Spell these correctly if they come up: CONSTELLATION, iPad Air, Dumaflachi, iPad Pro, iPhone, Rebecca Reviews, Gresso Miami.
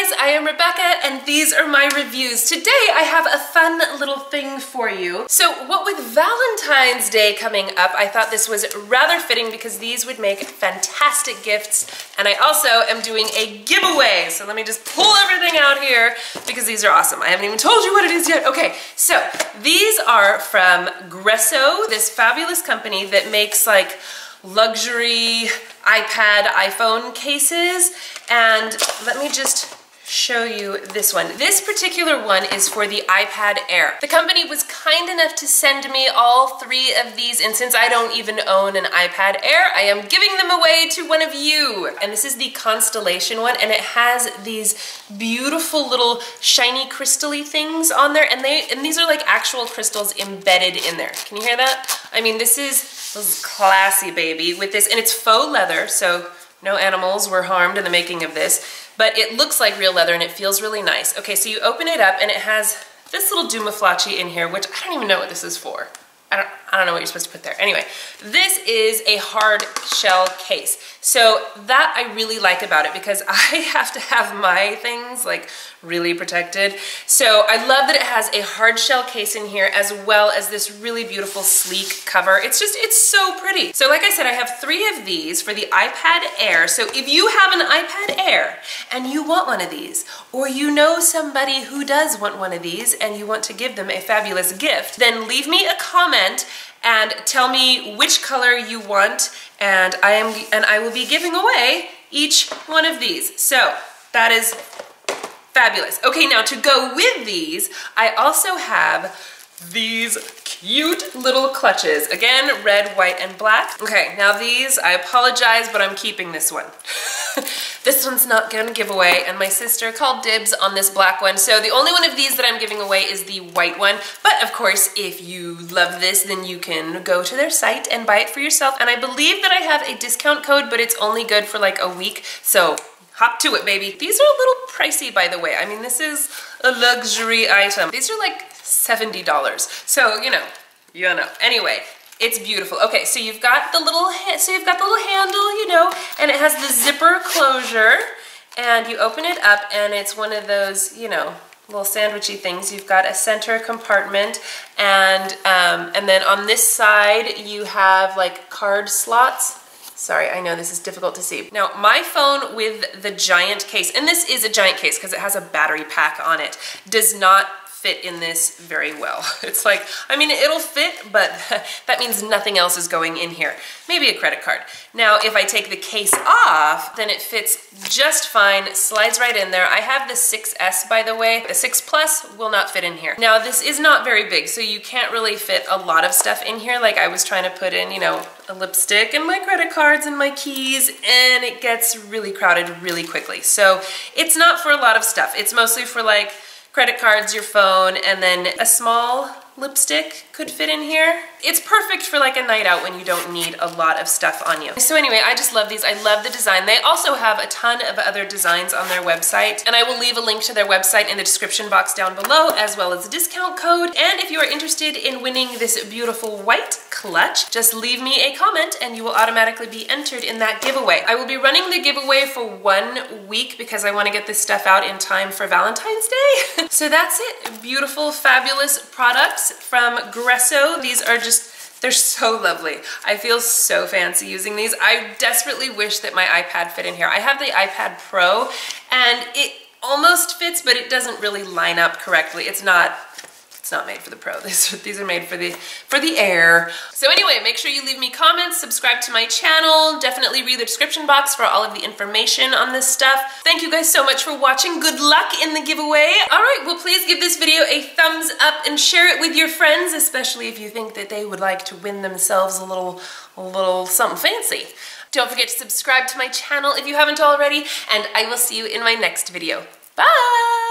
guys, I am Rebecca and these are my reviews. Today I have a fun little thing for you. So what with Valentine's Day coming up, I thought this was rather fitting because these would make fantastic gifts, and I also am doing a giveaway. So let me just pull everything out here because these are awesome. I haven't even told you what it is yet. Okay, so these are from Gresso, this fabulous company that makes like luxury iPad, iPhone cases, and let me just show you this one. This particular one is for the iPad Air. The company was kind enough to send me all three of these, and since I don't even own an iPad Air, I am giving them away to one of you. And this is the Constellation one, and it has these beautiful little shiny crystal-y things on there, and these are like actual crystals embedded in there. Can you hear that? I mean, this is classy, baby, with this, and it's faux leather, so no animals were harmed in the making of this. But it looks like real leather and it feels really nice. Okay, so you open it up and it has this little Dumaflachi in here, which I don't even know what this is for. I don't know what you're supposed to put there. Anyway, this is a hard shell case. So that I really like about it because I have to have my things like really protected. So I love that it has a hard shell case in here as well as this really beautiful sleek cover. It's so pretty. So like I said, I have three of these for the iPad Air. So if you have an iPad Air and you want one of these, or you know somebody who does want one of these and you want to give them a fabulous gift, then leave me a comment and tell me which color you want, and I will be giving away each one of these. So that is fabulous. Okay, now to go with these, I also have these cute little clutches. Again, red, white, and black. Okay, now these, I apologize, but I'm keeping this one. This one's not gonna give away, and my sister called dibs on this black one, so the only one of these that I'm giving away is the white one. But of course, if you love this, then you can go to their site and buy it for yourself, and I believe that I have a discount code, but it's only good for like a week, so hop to it, baby. These are a little pricey, by the way. I mean, this is a luxury item. These are like $70, so you know. Anyway, it's beautiful. Okay, so you've got the little handle, and it has the zipper closure, and you open it up and it's one of those, little sandwichy things. You've got a center compartment, and then on this side you have like card slots. Sorry, I know this is difficult to see. Now, my phone with the giant case, and this is a giant case because it has a battery pack on it, does not fit in this very well. It's like, I mean, it'll fit, but that means nothing else is going in here. Maybe a credit card. Now, if I take the case off, then it fits just fine, slides right in there. I have the 6S, by the way. The 6 Plus will not fit in here. Now, this is not very big, so you can't really fit a lot of stuff in here. Like I was trying to put in, a lipstick and my credit cards and my keys, and it gets really crowded really quickly. So it's not for a lot of stuff. It's mostly for like credit cards, your phone, and then a small lipstick could fit in here. It's perfect for like a night out when you don't need a lot of stuff on you. So anyway, I just love these. I love the design. They also have a ton of other designs on their website, and I will leave a link to their website in the description box down below, as well as a discount code. And if you are interested in winning this beautiful white clutch, just leave me a comment and you will automatically be entered in that giveaway. I will be running the giveaway for 1 week because I want to get this stuff out in time for Valentine's Day. So that's it. Beautiful, fabulous products from Gresso. These are just, they're so lovely. I feel so fancy using these. I desperately wish that my iPad fit in here. I have the iPad Pro and it almost fits, but it doesn't really line up correctly. It's not made for the Pro. These are made for the Air. So anyway, make sure you leave me comments, subscribe to my channel, definitely read the description box for all of the information on this stuff. Thank you guys so much for watching. Good luck in the giveaway. All right, well, please give this video a thumbs up and share it with your friends, especially if you think that they would like to win themselves a little something fancy. Don't forget to subscribe to my channel if you haven't already, and I will see you in my next video. Bye!